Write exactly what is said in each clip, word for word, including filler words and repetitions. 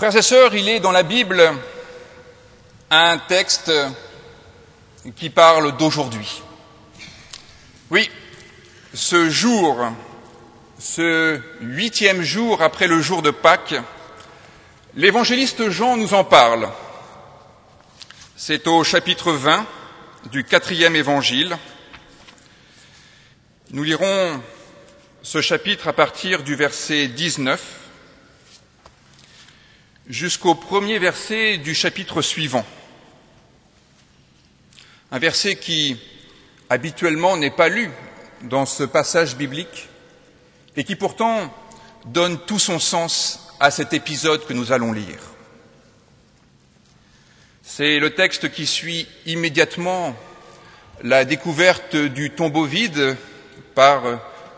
Frères et sœurs, il est dans la Bible un texte qui parle d'aujourd'hui. Oui, ce jour, ce huitième jour après le jour de Pâques, l'évangéliste Jean nous en parle. C'est au chapitre vingt du quatrième évangile. Nous lirons ce chapitre à partir du verset dix-neuf jusqu'au premier verset du chapitre suivant. Un verset qui, habituellement, n'est pas lu dans ce passage biblique et qui pourtant donne tout son sens à cet épisode que nous allons lire. C'est le texte qui suit immédiatement la découverte du tombeau vide par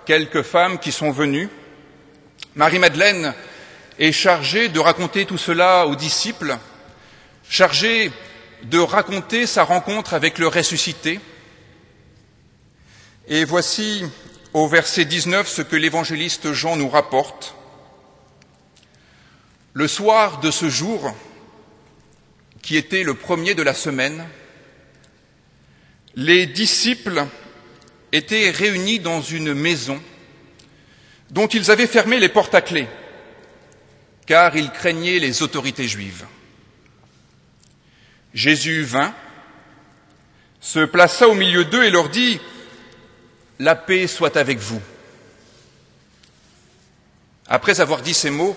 quelques femmes qui sont venues. Marie-Madeleine est chargée de raconter tout cela aux disciples, chargée de raconter sa rencontre avec le ressuscité. Et voici au verset dix-neuf ce que l'évangéliste Jean nous rapporte. Le soir de ce jour, qui était le premier de la semaine, les disciples étaient réunis dans une maison dont ils avaient fermé les portes à clé, car ils craignaient les autorités juives. Jésus vint, se plaça au milieu d'eux et leur dit « La paix soit avec vous ». Après avoir dit ces mots,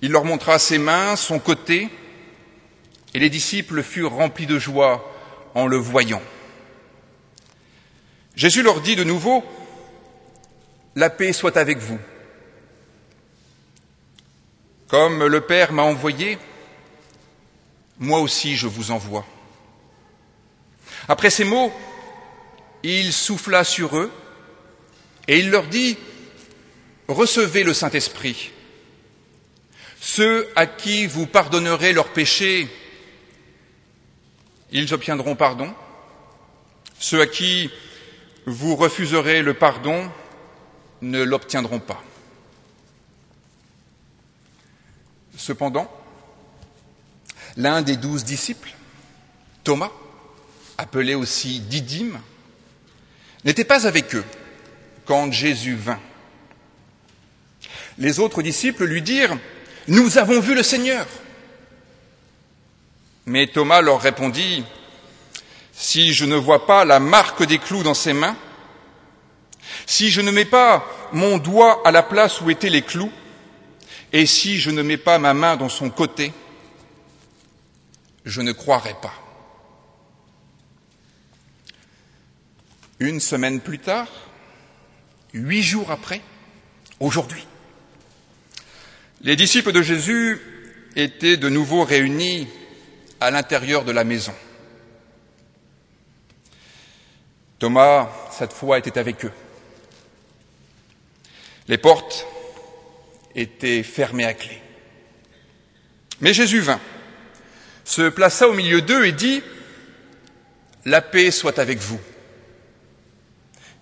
il leur montra ses mains, son côté, et les disciples furent remplis de joie en le voyant. Jésus leur dit de nouveau « La paix soit avec vous ». Comme le Père m'a envoyé, moi aussi je vous envoie. Après ces mots, il souffla sur eux et il leur dit « Recevez le Saint-Esprit. Ceux à qui vous pardonnerez leurs péchés, ils obtiendront pardon. Ceux à qui vous refuserez le pardon ne l'obtiendront pas. » Cependant, l'un des douze disciples, Thomas, appelé aussi Didyme, n'était pas avec eux quand Jésus vint. Les autres disciples lui dirent « Nous avons vu le Seigneur !» Mais Thomas leur répondit « Si je ne vois pas la marque des clous dans ses mains, si je ne mets pas mon doigt à la place où étaient les clous, et si je ne mets pas ma main dans son côté, je ne croirai pas. » Une semaine plus tard, huit jours après, aujourd'hui, les disciples de Jésus étaient de nouveau réunis à l'intérieur de la maison. Thomas, cette fois, était avec eux. Les portes étaient fermées à clé. Mais Jésus vint, se plaça au milieu d'eux et dit « La paix soit avec vous ».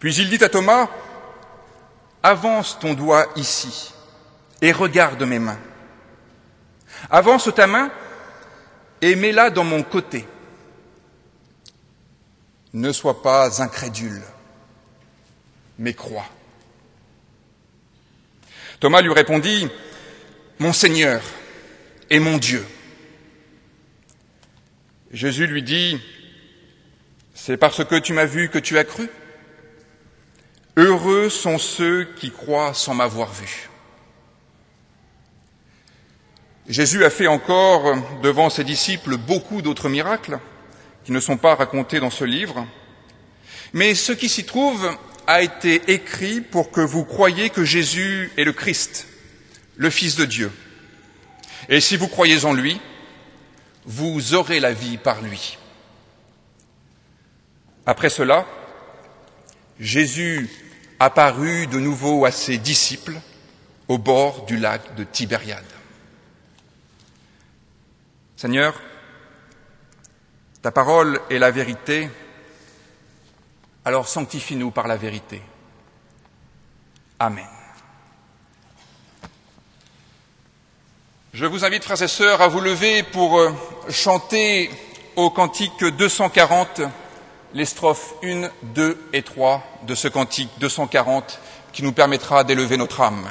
Puis il dit à Thomas « Avance ton doigt ici et regarde mes mains. Avance ta main et mets-la dans mon côté. Ne sois pas incrédule, mais crois. » Thomas lui répondit « Mon Seigneur et mon Dieu !» Jésus lui dit « C'est parce que tu m'as vu que tu as cru. Heureux sont ceux qui croient sans m'avoir vu. » Jésus a fait encore devant ses disciples beaucoup d'autres miracles qui ne sont pas racontés dans ce livre, mais ce qui s'y trouve a été écrit pour que vous croyiez que Jésus est le Christ, le Fils de Dieu. Et si vous croyez en lui, vous aurez la vie par lui. Après cela, Jésus apparut de nouveau à ses disciples au bord du lac de Tibériade. « Seigneur, ta parole est la vérité, alors sanctifie-nous par la vérité. Amen. » Je vous invite, frères et sœurs, à vous lever pour chanter au cantique deux cent quarante les strophes un, deux et trois de ce cantique deux cent quarante qui nous permettra d'élever notre âme.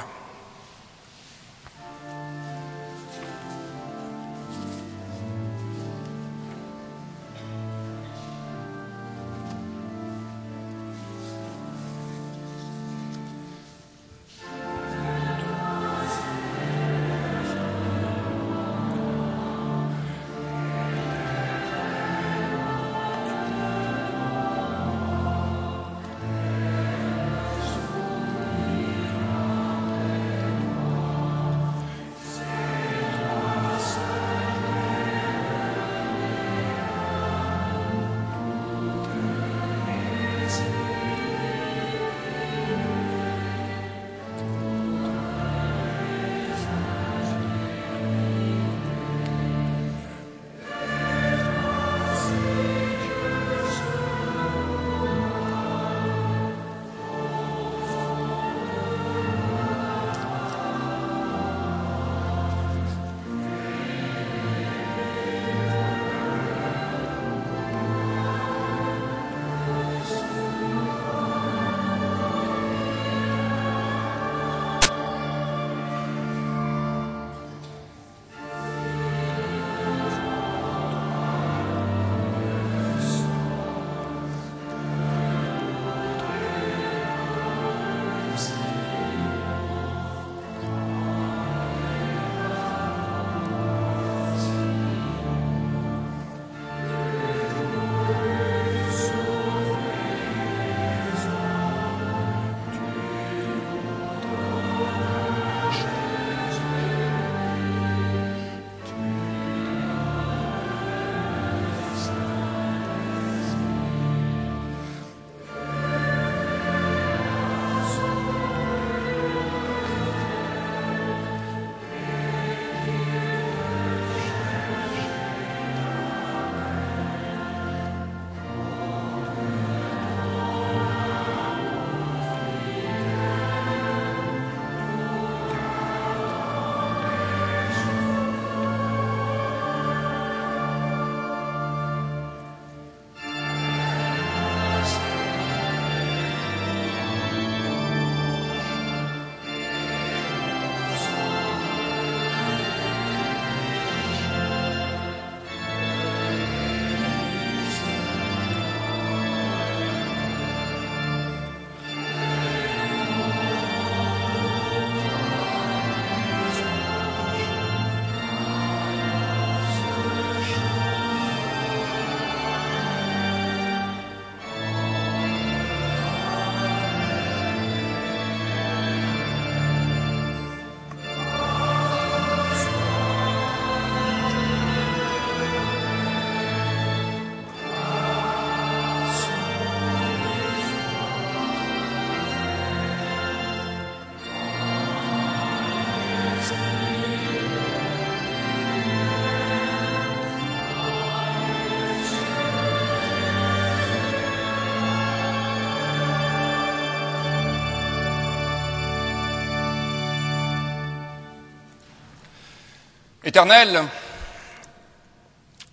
Éternel,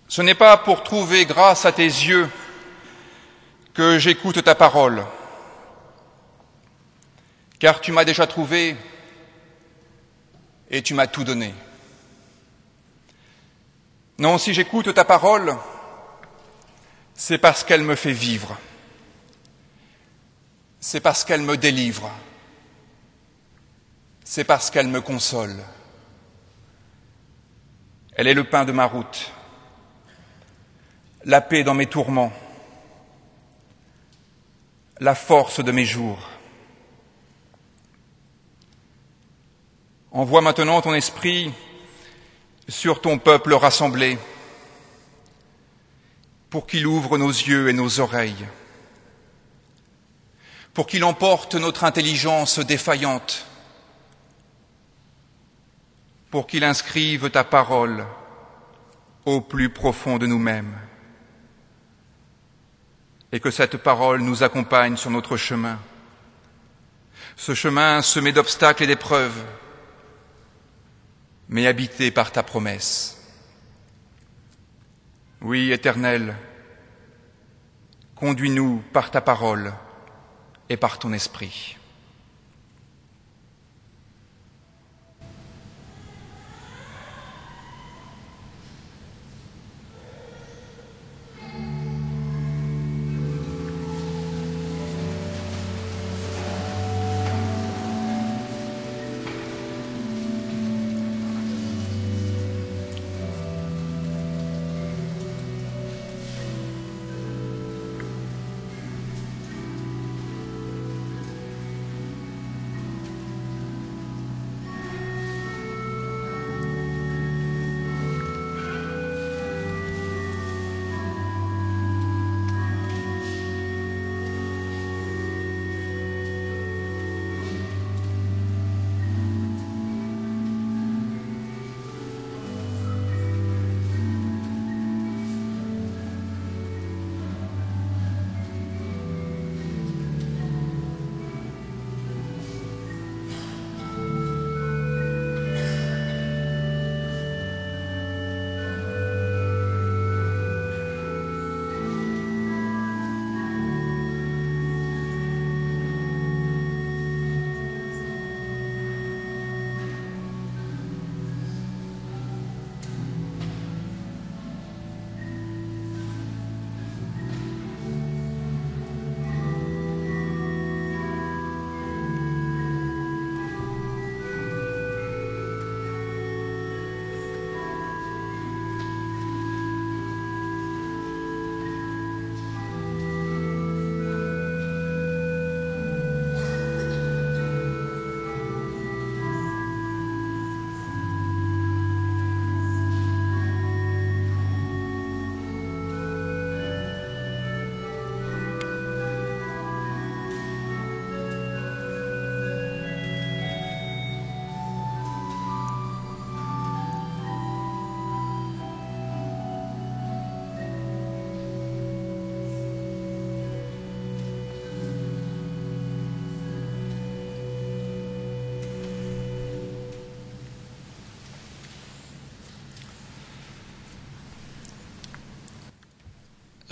ce n'est pas pour trouver grâce à tes yeux que j'écoute ta parole, car tu m'as déjà trouvé et tu m'as tout donné. Non, si j'écoute ta parole, c'est parce qu'elle me fait vivre, c'est parce qu'elle me délivre, c'est parce qu'elle me console. Elle est le pain de ma route, la paix dans mes tourments, la force de mes jours. Envoie maintenant ton esprit sur ton peuple rassemblé, pour qu'il ouvre nos yeux et nos oreilles, pour qu'il emporte notre intelligence défaillante, pour qu'il inscrive ta parole au plus profond de nous-mêmes et que cette parole nous accompagne sur notre chemin, ce chemin semé d'obstacles et d'épreuves, mais habité par ta promesse. Oui, Éternel, conduis-nous par ta parole et par ton esprit.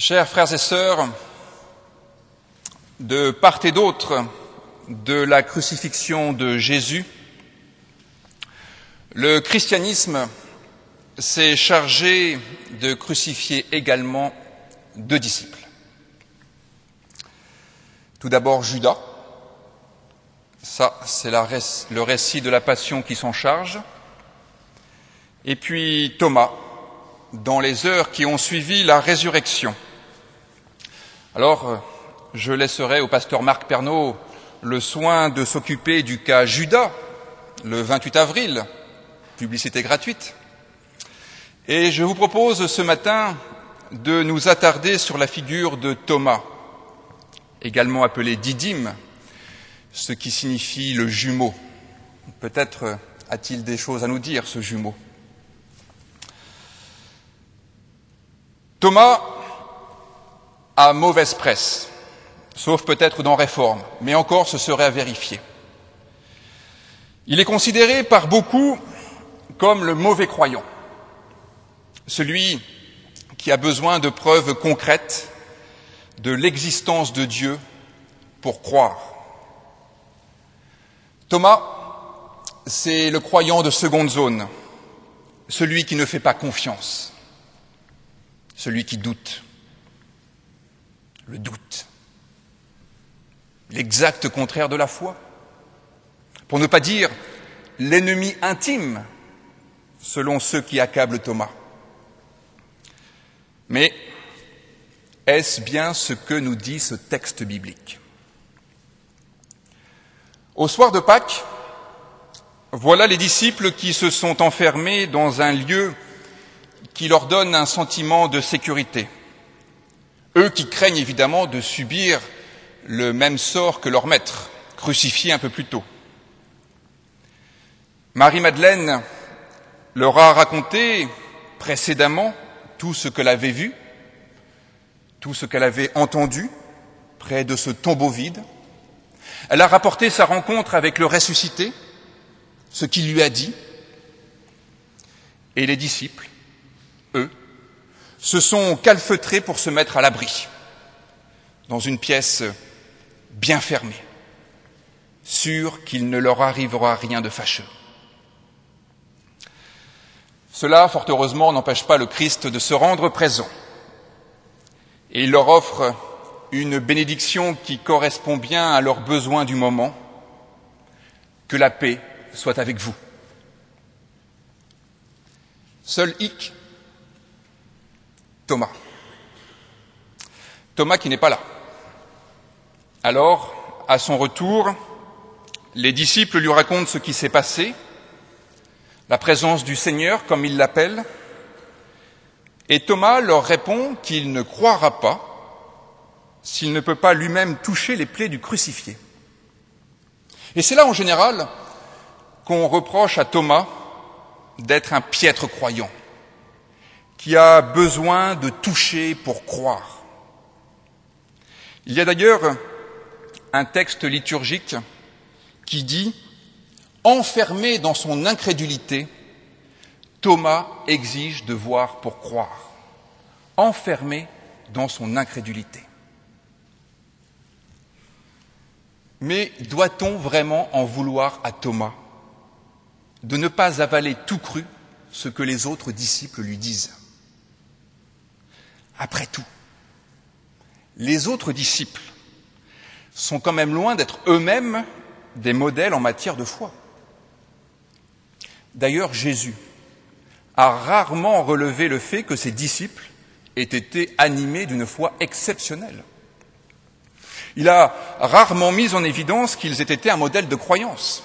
Chers frères et sœurs, de part et d'autre de la crucifixion de Jésus, le christianisme s'est chargé de crucifier également deux disciples. Tout d'abord Judas, ça c'est la ré- le récit de la passion qui s'en charge, et puis Thomas, dans les heures qui ont suivi la résurrection. Alors, je laisserai au pasteur Marc Pernaut le soin de s'occuper du cas Judas, le vingt-huit avril, publicité gratuite. Et je vous propose ce matin de nous attarder sur la figure de Thomas, également appelé Didyme, ce qui signifie le jumeau. Peut-être a-t-il des choses à nous dire, ce jumeau. Thomas à mauvaise presse, sauf peut-être dans Réforme, mais encore ce serait à vérifier. Il est considéré par beaucoup comme le mauvais croyant, celui qui a besoin de preuves concrètes de l'existence de Dieu pour croire. Thomas, c'est le croyant de seconde zone, celui qui ne fait pas confiance, celui qui doute. Le doute, l'exact contraire de la foi, pour ne pas dire l'ennemi intime, selon ceux qui accablent Thomas. Mais est-ce bien ce que nous dit ce texte biblique? Au soir de Pâques, voilà les disciples qui se sont enfermés dans un lieu qui leur donne un sentiment de sécurité. Eux qui craignent évidemment de subir le même sort que leur maître, crucifié un peu plus tôt. Marie-Madeleine leur a raconté précédemment tout ce qu'elle avait vu, tout ce qu'elle avait entendu près de ce tombeau vide. Elle a rapporté sa rencontre avec le ressuscité, ce qu'il lui a dit, Et les disciples, eux, se sont calfeutrés pour se mettre à l'abri, dans une pièce bien fermée, sûrs qu'il ne leur arrivera rien de fâcheux. Cela, fort heureusement, n'empêche pas le Christ de se rendre présent. Et il leur offre une bénédiction qui correspond bien à leurs besoins du moment. Que la paix soit avec vous. Seul hic, Thomas. Thomas qui n'est pas là. Alors, à son retour, les disciples lui racontent ce qui s'est passé, la présence du Seigneur, comme ils l'appellent, et Thomas leur répond qu'il ne croira pas s'il ne peut pas lui-même toucher les plaies du crucifié. Et c'est là, en général, qu'on reproche à Thomas d'être un piètre croyant, qui a besoin de toucher pour croire. Il y a d'ailleurs un texte liturgique qui dit « Enfermé dans son incrédulité, Thomas exige de voir pour croire. » Enfermé dans son incrédulité. Mais doit-on vraiment en vouloir à Thomas de ne pas avaler tout cru ce que les autres disciples lui disent? Après tout, les autres disciples sont quand même loin d'être eux-mêmes des modèles en matière de foi. D'ailleurs, Jésus a rarement relevé le fait que ses disciples aient été animés d'une foi exceptionnelle. Il a rarement mis en évidence qu'ils aient été un modèle de croyance.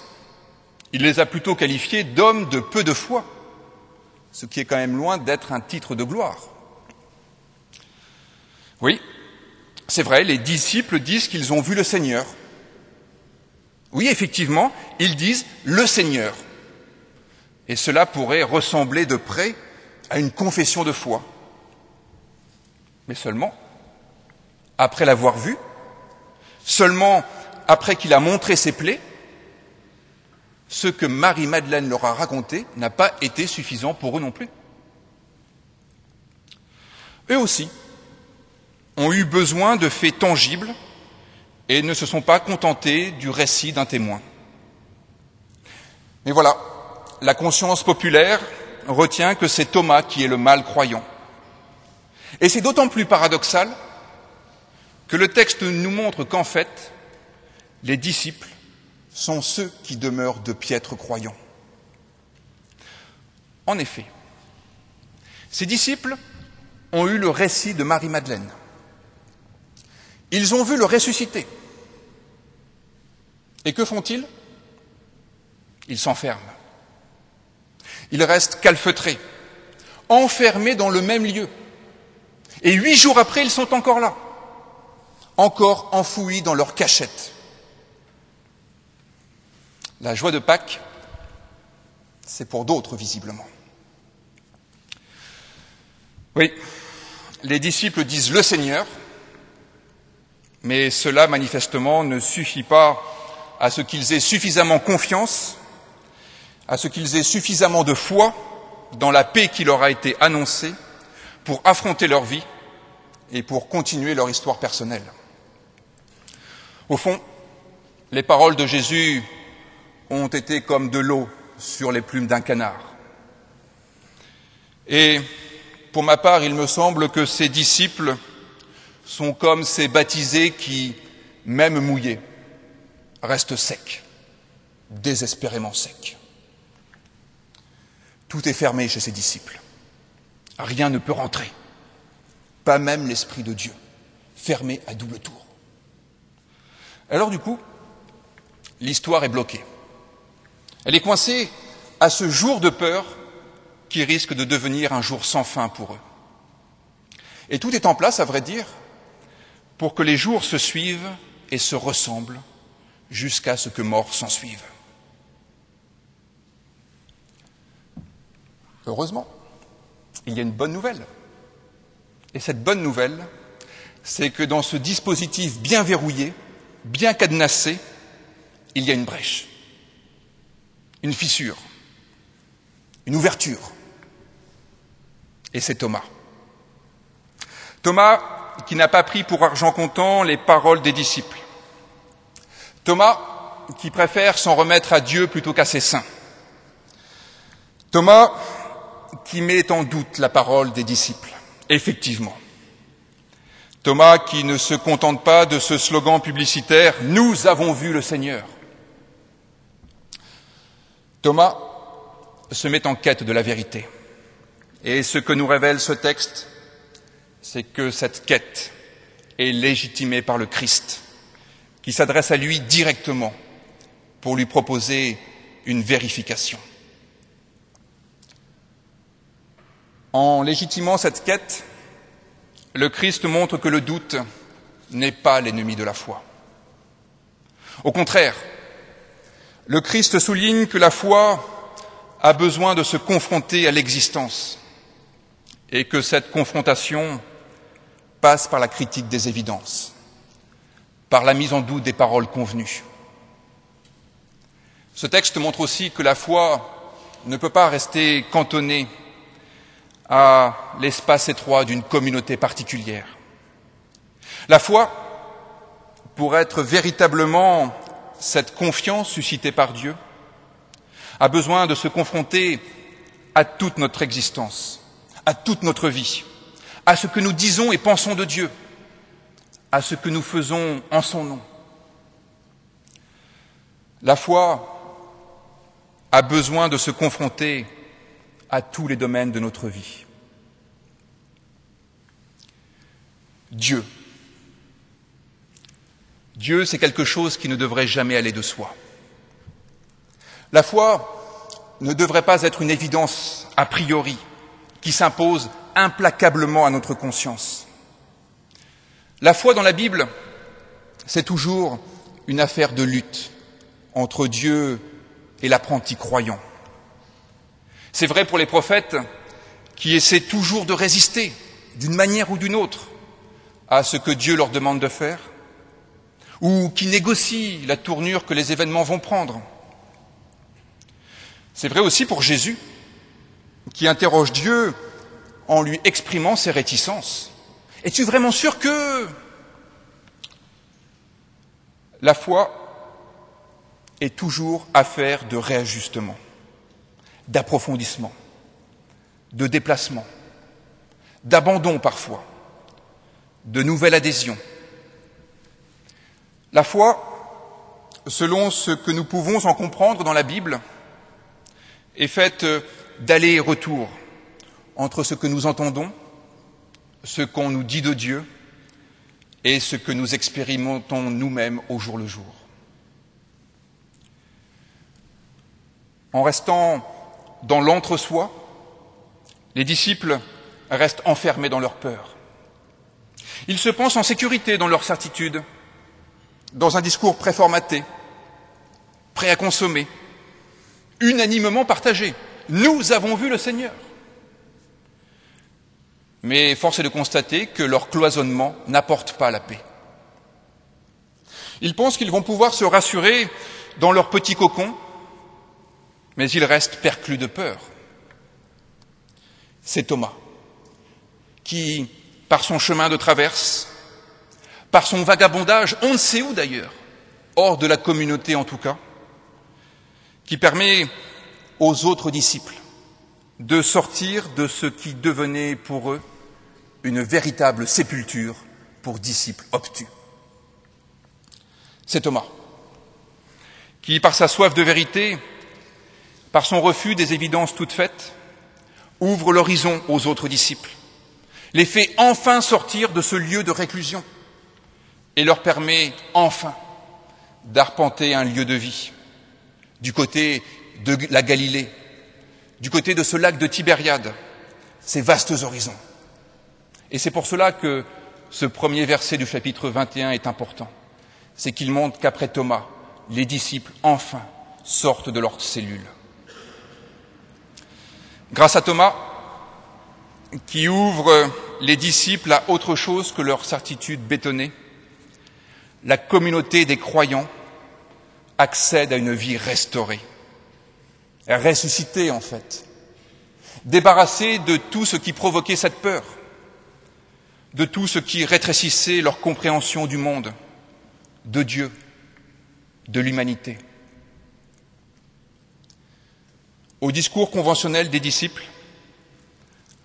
Il les a plutôt qualifiés d'hommes de peu de foi, ce qui est quand même loin d'être un titre de gloire. Oui, c'est vrai, les disciples disent qu'ils ont vu le Seigneur. Oui, effectivement, ils disent « le Seigneur ». Et cela pourrait ressembler de près à une confession de foi. Mais seulement, après l'avoir vu, seulement après qu'il a montré ses plaies, ce que Marie-Madeleine leur a raconté n'a pas été suffisant pour eux non plus. Eux aussi ont eu besoin de faits tangibles et ne se sont pas contentés du récit d'un témoin. Mais voilà, la conscience populaire retient que c'est Thomas qui est le malcroyant. Et c'est d'autant plus paradoxal que le texte nous montre qu'en fait, les disciples sont ceux qui demeurent de piètres croyants. En effet, ces disciples ont eu le récit de Marie-Madeleine. Ils ont vu le ressuscité. Et que font-ils? Ils s'enferment. Ils restent calfeutrés, enfermés dans le même lieu. Et huit jours après, ils sont encore là. Encore enfouis dans leur cachette. La joie de Pâques, c'est pour d'autres, visiblement. Oui, les disciples disent « le Seigneur », mais cela, manifestement, ne suffit pas à ce qu'ils aient suffisamment confiance, à ce qu'ils aient suffisamment de foi dans la paix qui leur a été annoncée pour affronter leur vie et pour continuer leur histoire personnelle. Au fond, les paroles de Jésus ont été comme de l'eau sur les plumes d'un canard. Et pour ma part, il me semble que ses disciples sont comme ces baptisés qui, même mouillés, restent secs, désespérément secs. Tout est fermé chez ses disciples. Rien ne peut rentrer, pas même l'Esprit de Dieu, fermé à double tour. Alors du coup, l'histoire est bloquée. Elle est coincée à ce jour de peur qui risque de devenir un jour sans fin pour eux. Et tout est en place, à vrai dire, pour que les jours se suivent et se ressemblent jusqu'à ce que mort s'en suive. Heureusement, il y a une bonne nouvelle. Et cette bonne nouvelle, c'est que dans ce dispositif bien verrouillé, bien cadenassé, il y a une brèche. Une fissure, une ouverture, et c'est Thomas. Thomas qui n'a pas pris pour argent comptant les paroles des disciples. Thomas qui préfère s'en remettre à Dieu plutôt qu'à ses saints. Thomas qui met en doute la parole des disciples, effectivement. Thomas qui ne se contente pas de ce slogan publicitaire « Nous avons vu le Seigneur ». Thomas se met en quête de la vérité. Et ce que nous révèle ce texte, c'est que cette quête est légitimée par le Christ, qui s'adresse à lui directement pour lui proposer une vérification. En légitimant cette quête, le Christ montre que le doute n'est pas l'ennemi de la foi. Au contraire, le Christ souligne que la foi a besoin de se confronter à l'existence et que cette confrontation passe par la critique des évidences, par la mise en doute des paroles convenues. Ce texte montre aussi que la foi ne peut pas rester cantonnée à l'espace étroit d'une communauté particulière. La foi, pour être véritablement cette confiance suscitée par Dieu, a besoin de se confronter à toute notre existence, à toute notre vie, à ce que nous disons et pensons de Dieu, à ce que nous faisons en son nom. La foi a besoin de se confronter à tous les domaines de notre vie. Dieu. Dieu, c'est quelque chose qui ne devrait jamais aller de soi. La foi ne devrait pas être une évidence a priori qui s'impose implacablement à notre conscience. La foi dans la Bible, c'est toujours une affaire de lutte entre Dieu et l'apprenti croyant. C'est vrai pour les prophètes qui essaient toujours de résister, d'une manière ou d'une autre, à ce que Dieu leur demande de faire, ou qui négocient la tournure que les événements vont prendre. C'est vrai aussi pour Jésus, qui interroge Dieu en lui exprimant ses réticences. « Es-tu vraiment sûr que... » La foi est toujours affaire de réajustement, d'approfondissement, de déplacement, d'abandon parfois, de nouvelle adhésion. La foi, selon ce que nous pouvons en comprendre dans la Bible, est faite d'aller et retour entre ce que nous entendons, ce qu'on nous dit de Dieu et ce que nous expérimentons nous-mêmes au jour le jour. En restant dans l'entre-soi, les disciples restent enfermés dans leur peur. Ils se pensent en sécurité dans leur certitude, dans un discours préformaté, prêt à consommer, unanimement partagé. Nous avons vu le Seigneur. Mais force est de constater que leur cloisonnement n'apporte pas la paix. Ils pensent qu'ils vont pouvoir se rassurer dans leur petit cocon, mais ils restent perclus de peur. C'est Thomas qui, par son chemin de traverse, par son vagabondage, on ne sait où d'ailleurs, hors de la communauté en tout cas, qui permet aux autres disciples de sortir de ce qui devenait pour eux une véritable sépulture pour disciples obtus. C'est Thomas qui, par sa soif de vérité, par son refus des évidences toutes faites, ouvre l'horizon aux autres disciples, les fait enfin sortir de ce lieu de réclusion et leur permet enfin d'arpenter un lieu de vie, du côté de la Galilée, du côté de ce lac de Tibériade, ces vastes horizons. Et c'est pour cela que ce premier verset du chapitre vingt et un est important. C'est qu'il montre qu'après Thomas, les disciples enfin sortent de leurs cellules. Grâce à Thomas, qui ouvre les disciples à autre chose que leur certitude bétonnée, la communauté des croyants accède à une vie restaurée, ressuscitée en fait, débarrassés de tout ce qui provoquait cette peur, de tout ce qui rétrécissait leur compréhension du monde, de Dieu, de l'humanité. Au discours conventionnel des disciples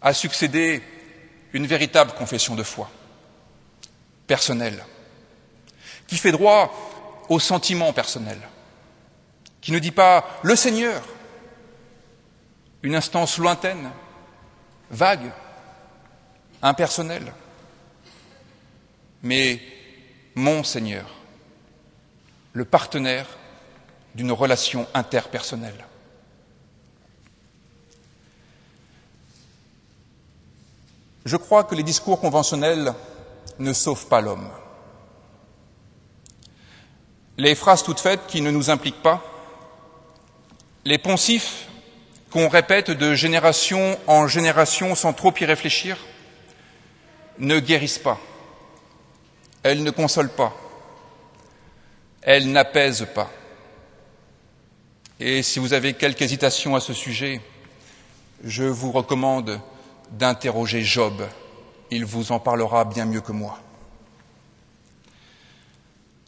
a succédé une véritable confession de foi, personnelle, qui fait droit au sentiment personnel, qui ne dit pas « le Seigneur », une instance lointaine, vague, impersonnelle, mais « mon Seigneur », le partenaire d'une relation interpersonnelle. Je crois que les discours conventionnels ne sauvent pas l'homme. Les phrases toutes faites qui ne nous impliquent pas, les poncifs qu'on répète de génération en génération sans trop y réfléchir, ne guérissent pas, elles ne consolent pas, elles n'apaisent pas. Et si vous avez quelque hésitation à ce sujet, je vous recommande d'interroger Job, il vous en parlera bien mieux que moi.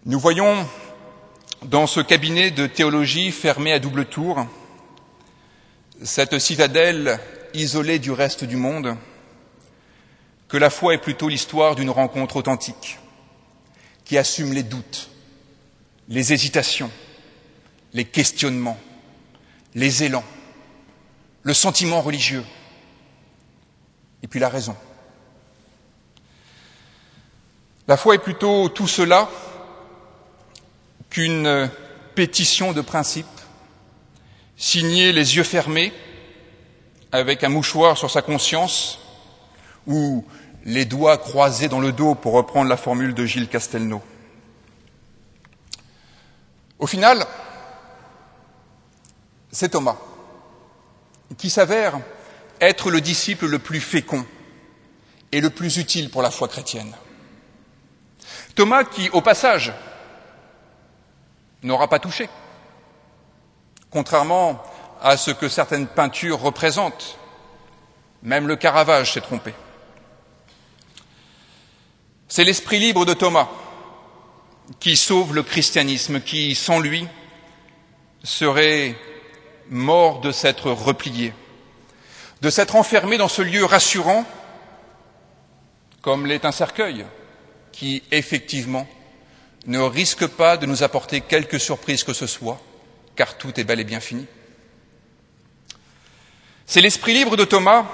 Nous voyons dans ce cabinet de théologie fermé à double tour, cette citadelle isolée du reste du monde, que la foi est plutôt l'histoire d'une rencontre authentique, qui assume les doutes, les hésitations, les questionnements, les élans, le sentiment religieux, et puis la raison. La foi est plutôt tout cela qu'une pétition de principe, signée les yeux fermés, avec un mouchoir sur sa conscience, ou les doigts croisés dans le dos, pour reprendre la formule de Gilles Castelnau. Au final, c'est Thomas qui s'avère être le disciple le plus fécond et le plus utile pour la foi chrétienne. Thomas qui, au passage, n'aura pas touché, contrairement à ce que certaines peintures représentent. Même le Caravage s'est trompé. C'est l'esprit libre de Thomas qui sauve le christianisme, qui, sans lui, serait mort de s'être replié, de s'être enfermé dans ce lieu rassurant, comme l'est un cercueil, qui, effectivement, ne risque pas de nous apporter quelque surprise que ce soit, car tout est bel et bien fini. C'est l'esprit libre de Thomas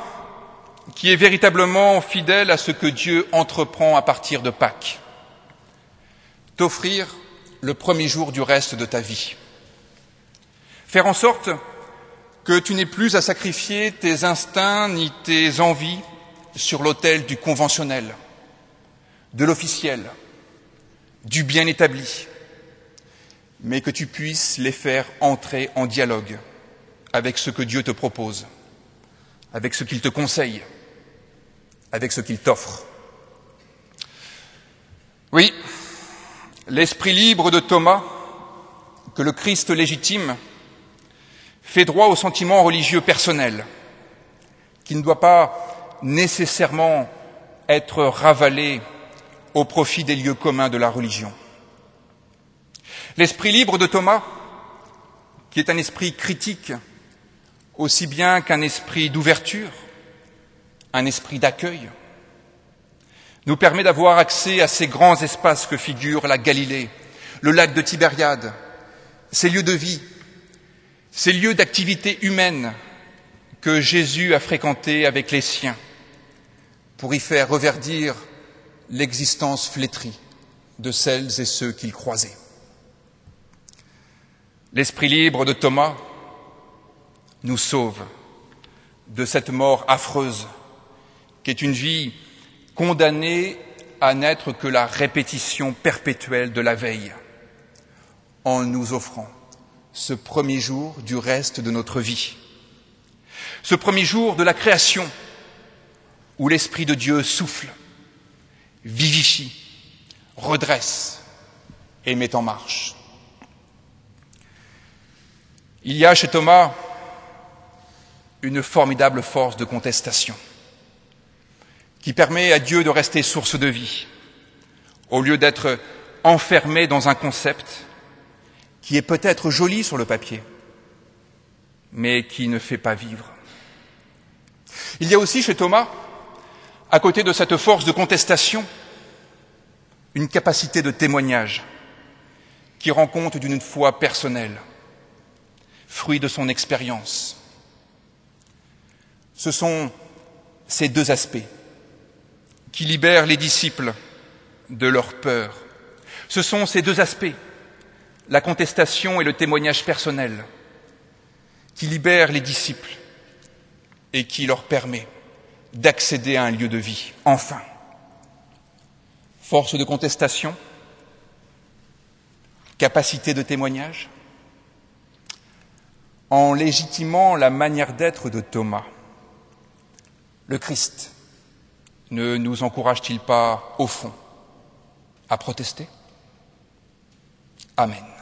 qui est véritablement fidèle à ce que Dieu entreprend à partir de Pâques, t'offrir le premier jour du reste de ta vie, faire en sorte que tu n'aies plus à sacrifier tes instincts ni tes envies sur l'autel du conventionnel, de l'officiel, du bien établi, mais que tu puisses les faire entrer en dialogue avec ce que Dieu te propose, avec ce qu'il te conseille, avec ce qu'il t'offre. Oui, l'esprit libre de Thomas, que le Christ légitime, fait droit au sentiment religieux personnel, qui ne doit pas nécessairement être ravalé au profit des lieux communs de la religion. L'esprit libre de Thomas, qui est un esprit critique, aussi bien qu'un esprit d'ouverture, un esprit d'accueil, nous permet d'avoir accès à ces grands espaces que figurent la Galilée, le lac de Tibériade, ces lieux de vie, ces lieux d'activité humaine que Jésus a fréquentés avec les siens pour y faire reverdir l'existence flétrie de celles et ceux qu'il croisait. L'esprit libre de Thomas nous sauve de cette mort affreuse qui est une vie condamnée à n'être que la répétition perpétuelle de la veille en nous offrant ce premier jour du reste de notre vie, ce premier jour de la création où l'Esprit de Dieu souffle, vivifie, redresse et met en marche. Il y a chez Thomas une formidable force de contestation qui permet à Dieu de rester source de vie, au lieu d'être enfermé dans un concept qui est peut-être joli sur le papier, mais qui ne fait pas vivre. Il y a aussi chez Thomas, à côté de cette force de contestation, une capacité de témoignage qui rend compte d'une foi personnelle, fruit de son expérience. Ce sont ces deux aspects qui libèrent les disciples de leur peur. Ce sont ces deux aspects, la contestation et le témoignage personnel, qui libèrent les disciples et qui leur permet d'accéder à un lieu de vie, enfin. Force de contestation, capacité de témoignage. En légitimant la manière d'être de Thomas, le Christ ne nous encourage-t-il pas, au fond, à protester ? Amen.